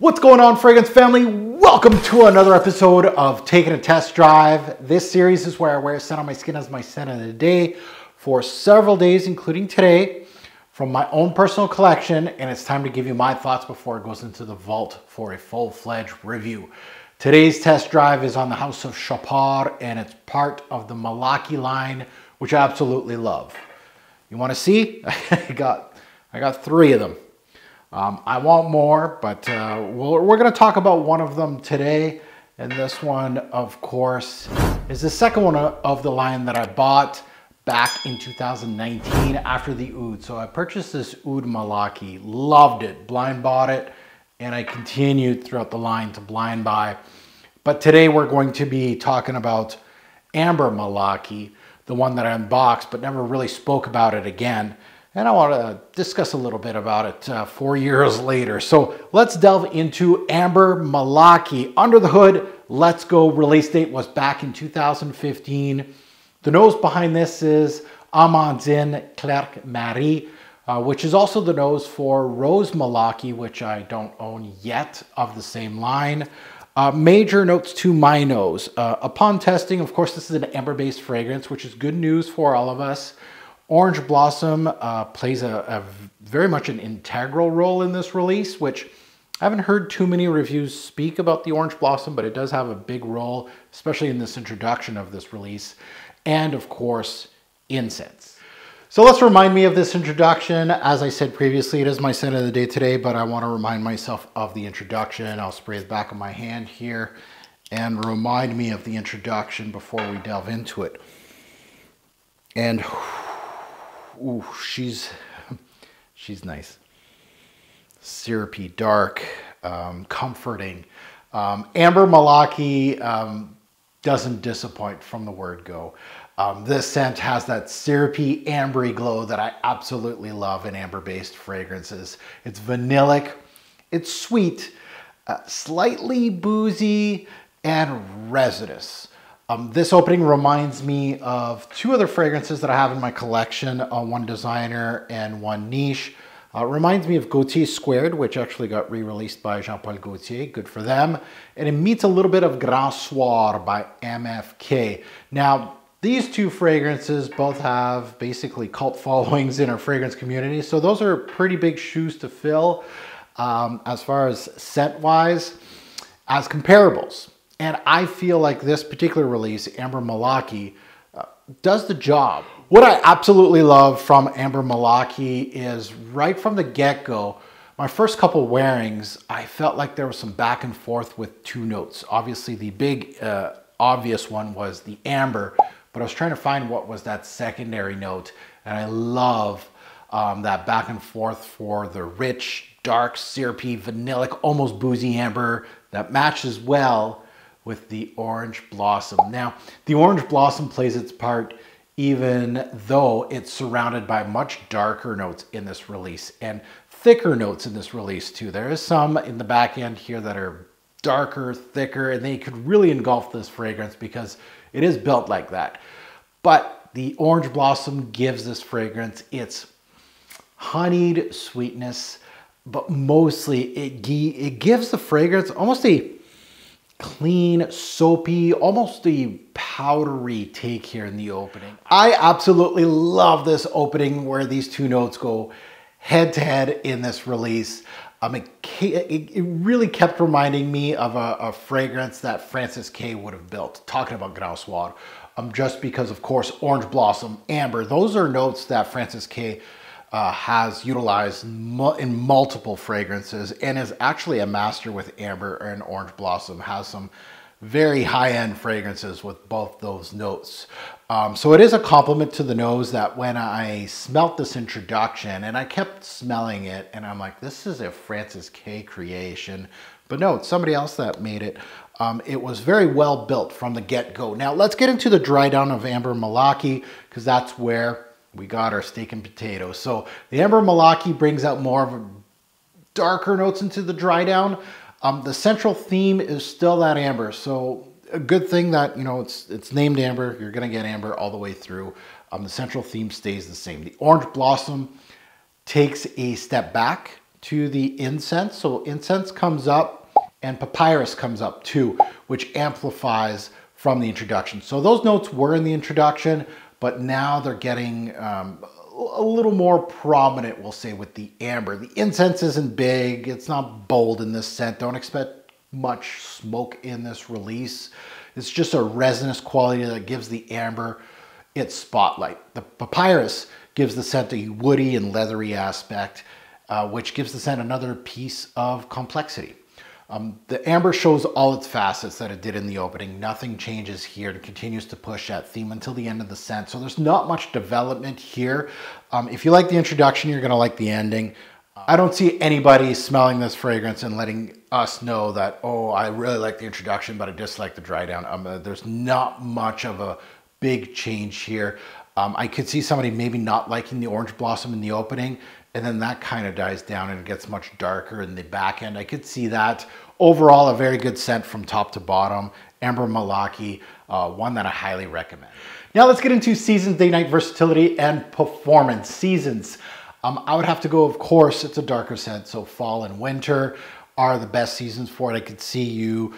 What's going on, fragrance family? Welcome to another episode of Taking a Test Drive. This series is where I wear scent on my skin as my scent of the day for several days, including today, from my own personal collection, and it's time to give you my thoughts before it goes into the vault for a full-fledged review. Today's test drive is on the house of Chopard, and it's part of the Malaki line, which I absolutely love. You wanna see? I got three of them. I want more, but we're going to talk about one of them today. And this one, of course, is the second one of the line that I bought back in 2019 after the oud. So I purchased this oud Malaki, loved it, blind bought it, and I continued throughout the line to blind buy. But today we're going to be talking about Amber Malaki, the one that I unboxed but never really spoke about it again. And I want to discuss a little bit about it 4 years later. So let's delve into Amber Malaki. Under the hood, let's go. Release date was back in 2015. The nose behind this is Amandine Clerc Marie, which is also the nose for Rose Malaki, which I don't own yet, of the same line. Major notes to my nose. Upon testing, of course, this is an amber-based fragrance, which is good news for all of us. Orange Blossom plays very much an integral role in this release, which I haven't heard too many reviews speak about the Orange Blossom, but it does have a big role, especially in this introduction of this release, and of course, incense. So let's remind me of this introduction. As I said previously, it is my scent of the day today, but I want to remind myself of the introduction. I'll spray the back of my hand here and remind me of the introduction before we delve into it. And ooh, she's nice. Syrupy, dark, comforting. Amber Malaki doesn't disappoint from the word go. This scent has that syrupy, ambery glow that I absolutely love in amber-based fragrances. It's vanillic, it's sweet, slightly boozy, and resinous. This opening reminds me of two other fragrances that I have in my collection, one designer and one niche. Reminds me of Gaultier Squared, which actually got re-released by Jean-Paul Gaultier, good for them. And it meets a little bit of Grand Soir by MFK. Now, these two fragrances both have basically cult followings in our fragrance community, so those are pretty big shoes to fill as far as scent-wise, as comparables. And I feel like this particular release, Amber Malaki, does the job. What I absolutely love from Amber Malaki is right from the get-go, my first couple wearings, I felt like there was some back and forth with two notes. Obviously the big obvious one was the amber, but I was trying to find what was that secondary note. And I love that back and forth for the rich, dark, syrupy, vanillic, almost boozy amber that matches well with the Orange Blossom. Now, the Orange Blossom plays its part even though it's surrounded by much darker notes in this release and thicker notes in this release too. There is some in the back end here that are darker, thicker, and they could really engulf this fragrance because it is built like that. But the Orange Blossom gives this fragrance its honeyed sweetness, but mostly it gives the fragrance almost a clean, soapy, almost a powdery take here in the opening. I absolutely love this opening where these two notes go head to head in this release. It really kept reminding me of a fragrance that Francis K would have built, talking about Grand Soir, just because, of course, Orange Blossom, Amber, those are notes that Francis K has utilized in multiple fragrances and is actually a master with amber and Orange Blossom, has some very high-end fragrances with both those notes. So it is a compliment to the nose that when I smelt this introduction, and I kept smelling it and I'm like, this is a Francis K creation, but no, it's somebody else that made it. It was very well built from the get-go. Now let's get into the dry down of Amber Malaki, because that's where we got our steak and potatoes. So the Amber Malaki brings out more of darker notes into the dry down. The central theme is still that amber. So a good thing that, you know, it's named Amber. You're going to get amber all the way through. The central theme stays the same. The Orange Blossom takes a step back to the incense. So incense comes up and papyrus comes up too, which amplifies from the introduction. So those notes were in the introduction, but now they're getting a little more prominent, we'll say, with the amber. The incense isn't big, it's not bold in this scent. Don't expect much smoke in this release. It's just a resinous quality that gives the amber its spotlight. The papyrus gives the scent a woody and leathery aspect, which gives the scent another piece of complexity. The amber shows all its facets that it did in the opening. Nothing changes here. It continues to push that theme until the end of the scent. So there's not much development here. If you like the introduction, you're going to like the ending. I don't see anybody smelling this fragrance and letting us know that, oh, I really like the introduction, but I dislike the dry down. There's not much of a big change here. I could see somebody maybe not liking the orange blossom in the opening, and then that kind of dies down and it gets much darker in the back end. I could see that. Overall, a very good scent from top to bottom. Amber Malaki, one that I highly recommend. Now let's get into seasons, day, night, versatility, and performance. Seasons. I would have to go, of course, it's a darker scent, so fall and winter are the best seasons for it. I could see you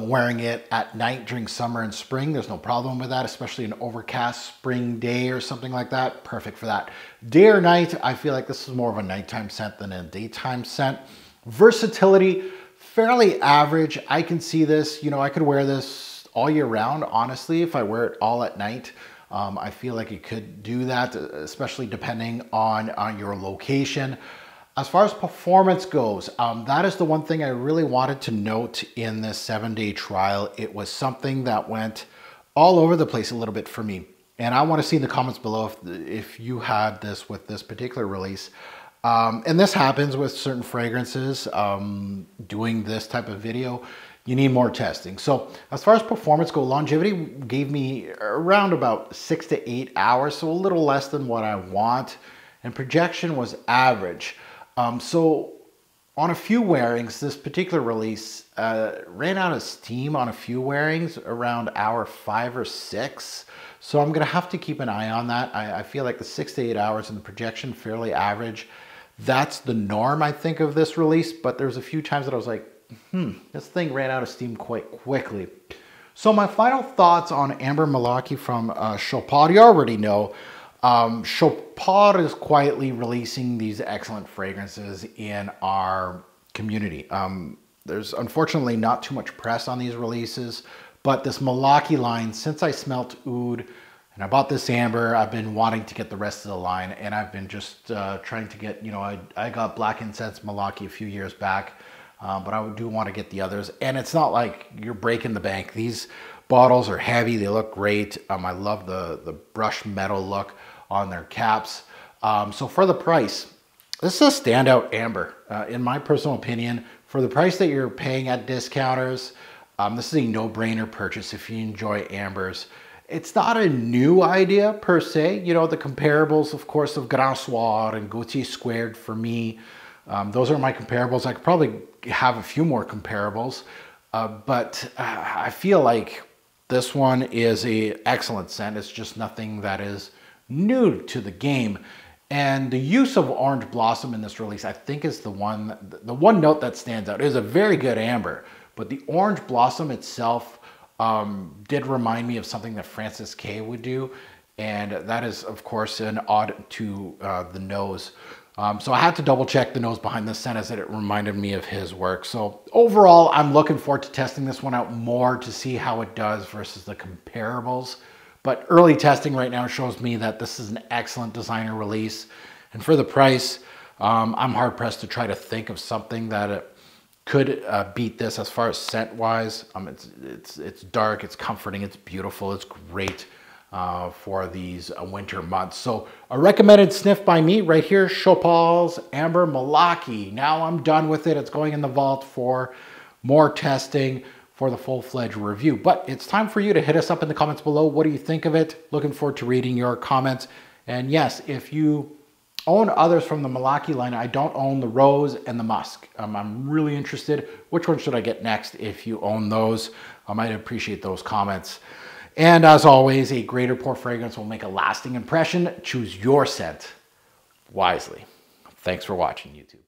wearing it at night during summer and spring. There's no problem with that, especially an overcast spring day or something like that. Perfect for that. Day or night, I feel like this is more of a nighttime scent than a daytime scent. Versatility, fairly average. I can see this, you know, I could wear this all year round, honestly, if I wear it all at night. I feel like it could do that, especially depending on your location. As far as performance goes, that is the one thing I really wanted to note in this 7-day trial. It was something that went all over the place a little bit for me. And I want to see in the comments below if you had this with this particular release. And this happens with certain fragrances. Doing this type of video, you need more testing. So as far as performance go, longevity gave me around about 6 to 8 hours, so a little less than what I want. And projection was average. So on a few wearings, this particular release ran out of steam on a few wearings around hour 5 or 6. So I'm going to have to keep an eye on that. I feel like the 6 to 8 hours and the projection fairly average. That's the norm, I think, of this release. But there's a few times that I was like, this thing ran out of steam quite quickly. So my final thoughts on Amber Malaki from Chopard, you already know. Chopard is quietly releasing these excellent fragrances in our community. There's unfortunately not too much press on these releases, but this Malaki line, since I smelt Oud and I bought this Amber, I've been wanting to get the rest of the line, and I've been just trying to get, you know, I got Black Incense Malaki a few years back, but I do want to get the others. And it's not like you're breaking the bank. These bottles are heavy, they look great. I love the brushed metal look on their caps. So for the price, this is a standout amber, in my personal opinion. For the price that you're paying at discounters, this is a no-brainer purchase if you enjoy ambers. It's not a new idea per se. You know, the comparables, of course, of Grand Soir and Gaultier Squared for me. Those are my comparables. I could probably have a few more comparables, but I feel like this one is an excellent scent. It's just nothing that is new to the game. And the use of orange blossom in this release, I think, is the one note that stands out. It is a very good amber, but the orange blossom itself did remind me of something that Francis K would do, and that is, of course, an ode to the nose. So I had to double check the nose behind this scent, as it reminded me of his work. So overall, I'm looking forward to testing this one out more to see how it does versus the comparables. But early testing right now shows me that this is an excellent designer release. And for the price, I'm hard pressed to try to think of something that could beat this as far as scent wise. It's dark, it's comforting, it's beautiful, it's great. For these winter months. So a recommended sniff by me right here, Chopard's Amber Malaki. Now I'm done with it. It's going in the vault for more testing for the full-fledged review. But it's time for you to hit us up in the comments below. What do you think of it? Looking forward to reading your comments. And yes, if you own others from the Malaki line, I don't own the Rose and the Musk. I'm really interested. Which one should I get next if you own those? I might appreciate those comments. And as always, a great or poor fragrance will make a lasting impression. Choose your scent wisely. Thanks for watching, YouTube.